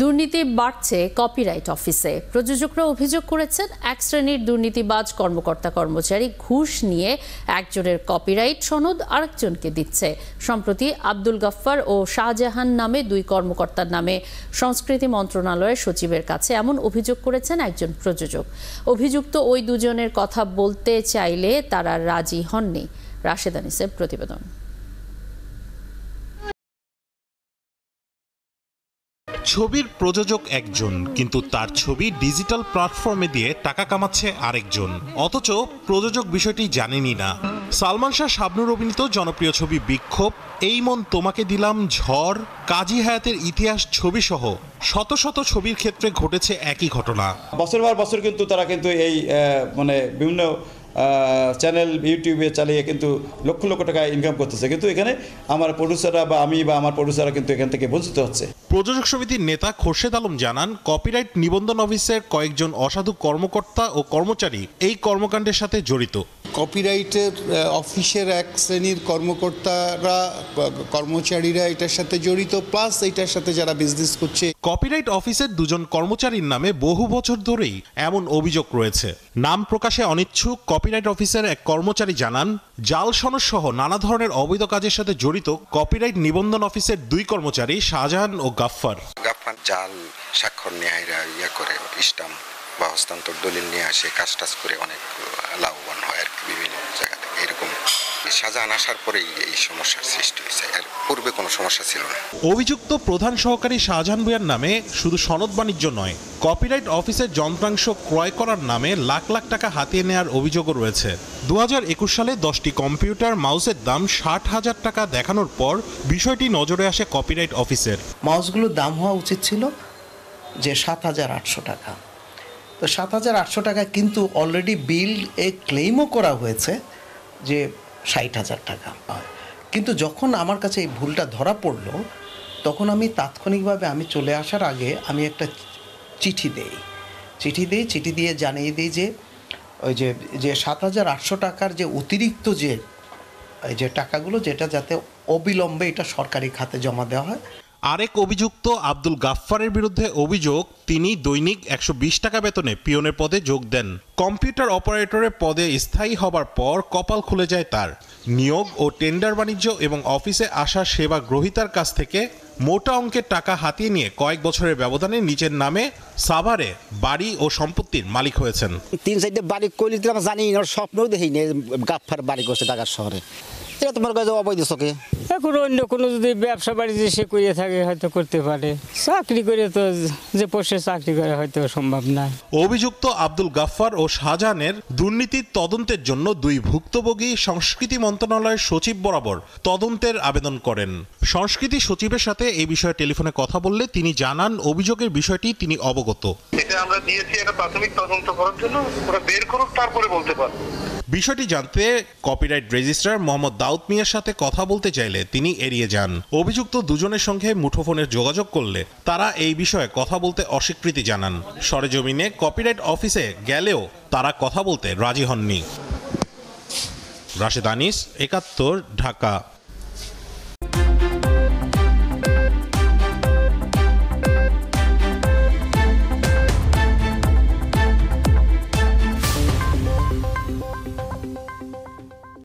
দুর্নীতি বাড়ছে কপিরাইট অফিসে। প্রযোজকরা অভিযোগ করেছেন, এক শ্রেণীর দুর্নীতিবাজ কর্মকর্তা কর্মচারী ঘুষ নিয়ে একজনের কপিরাইট সনদ আরেকজনকে দিচ্ছে। সম্প্রতি আব্দুল গাফফার ও শাহজাহান নামে দুই কর্মকর্তার নামে সংস্কৃতি মন্ত্রণালয়ের সচিবের কাছে এমন অভিযোগ করেছেন একজন প্রযোজক। অভিযুক্ত ওই দুজনের কথা বলতে চাইলে তারা রাজি হননি। রাশিদানির প্রতিবেদন। ছবির প্রযোজক একজন, কিন্তু তার ছবি ডিজিটাল প্ল্যাটফর্মে দিয়ে টাকা কামাচ্ছে আরেকজন, অথচ প্রযোজক বিষয়টি জানেনি না। সালমান শাহ শাবনুর অভিনীত জনপ্রিয় ছবি বিক্ষোভ, এই মন তোমাকে দিলাম ঝড়, কাজী হায়াতের ইতিহাস ছবি সহ শত শত ছবির ক্ষেত্রে ঘটেছে একই ঘটনা। বছর পর বছর কিন্তু তারা কিন্তু এই বিভিন্ন চ্যানেল ইউটিউবে চালিয়ে কিন্তু লক্ষ লক্ষ টাকা ইনকাম করতেছে, কিন্তু এখানে আমার প্রডিউসাররা বা আমি বা আমার প্রডিউসাররা কিন্তু এখান থেকে বঞ্চিত হচ্ছে। প্রযোজক সমিতির নেতা খোরশেদ আলম জানান, কপিরাইট নিবন্ধন অফিসের কয়েকজন অসাধু কর্মকর্তা ও কর্মচারী এই কর্মকাণ্ডের সাথে জড়িত। কপিরাইটের অফিসের এক শ্রেণীর কর্মচারীরা এটার সাথে জড়িত, প্লাস এটার সাথে যারা বিজনেস করছে। কপিরাইট অফিসের দুজন কর্মচারীর নামে বহু বছর ধরেই এমন অভিযোগ রয়েছে। নাম প্রকাশে অনিচ্ছুক কপিরাইট অফিসের এক কর্মচারী জানান, জাল সনদ সহ নানা ধরনের অবৈধ কাজের সাথে জড়িত কপিরাইট নিবন্ধন অফিসের দুই কর্মচারী শাহজাহান ও গাফফার। গাফফার জাল স্বাক্ষর নেয়রা ইয়া করে স্ট্যাম্প বা হস্তান্তর দলিল নিয়ে আসে, কাজ টাজ করে অনেক লাভবান হয় আর বিভিন্ন জায়গা থেকে। এরকম শাহজাহান আসার পরেই এই সমস্যার সৃষ্টি হয়েছে, এর পূর্বে কোনো সমস্যা ছিল না। অভিযুক্ত প্রধান সহকারী শাহজাহান ভুঁইয়ার নামে শুধু সনদ বাণিজ্য নয়, কপিরাইট অফিসের যন্ত্রাংশ ক্রয় করার নামে লাখ লাখ টাকা হাতিয়ে নেওয়ার অভিযোগও রয়েছে। ২০২১ সালে ১০টি কম্পিউটার মাউসের দাম ৬০,০০০ টাকা দেখানোর পর বিষয়টি নজরে আসে কপিরাইট অফিসের। মাউসগুলোর দাম হওয়া উচিত ছিল যে ৭,৮০০ টাকা, তো ৭,৮০০ টাকা কিন্তু অলরেডি বিল এ ক্লেইমও করা হয়েছে যে ৬০,০০০ টাকা। কিন্তু যখন আমার কাছে এই ভুলটা ধরা পড়ল, তখন আমি তাৎক্ষণিকভাবে চলে আসার আগে আমি একটা চিঠি দিয়ে জানিয়ে দিই যে ওই যে ৭,৮০০ টাকার যে অতিরিক্ত যে টাকাগুলো, যেটা যাতে অবিলম্বে এটা সরকারি খাতে জমা দেওয়া হয়। আরেক অভিযুক্ত আব্দুল গাফফারের বিরুদ্ধে অভিযোগ, তিনি দৈনিক ১২০ টাকা বেতনে পিয়নের পদে যোগ দেন। কম্পিউটার অপারেটরের পদে স্থায়ী হবার পর কপাল খুলে যায় তার। নিয়োগ ও টেন্ডার বাণিজ্য এবং অফিসে আসা সেবা গ্রহীতার কাছ থেকে মোটা অঙ্কের টাকা হাতিয়ে নিয়ে কয়েক বছরের ব্যবধানে নিজের নামে সাভারে বাড়ি ও সম্পত্তির মালিক হয়েছেন। তিন চারটে বাড়ি করলে তো জানি, স্বপ্নও দেখিনি গাফফার বাড়ি করছে ঢাকা শহরে। এটা তোমার কাছে অবৈধ চোখে। এখন অন্য কোনো যদি ব্যবসা বাণিজ্য সে করে থাকে হয়তো করতে পারে, চাকরি করে তো যে পোস্টে চাকরি করা হয়তো সম্ভব না। অভিযুক্ত আব্দুল গাফফার ও শাহজাহানের দুর্নীতির তদন্তের জন্য দুই ভুক্তভোগী সংস্কৃতি মন্ত্রণালয়ের সচিব বরাবর তদন্তের আবেদন করেন। সংস্কৃতি সচিবের সাথে এই বিষয়ে টেলিফোনে কথা বললে তিনি জানান, অভিযোগের বিষয়টি তিনি অবগত। এটা আমরা দিয়েছি একটা প্রাথমিক তদন্ত করার জন্য, ওরা বের করুক তারপরে বলতে পারবে। বিষয়টি জানতে কপিরাইট রেজিস্ট্রার মোহাম্মদ দাউদ মিয়ার সাথে কথা বলতে চাইলে তিনি এড়িয়ে যান। অভিযুক্ত দুজনের সঙ্গে মুঠোফোনে যোগাযোগ করলে তারা এই বিষয়ে কথা বলতে অস্বীকৃতি জানান। সরেজমিনে কপিরাইট অফিসে গেলেও তারা কথা বলতে রাজি হননি। রাশিদানি, ৭১, ঢাকা।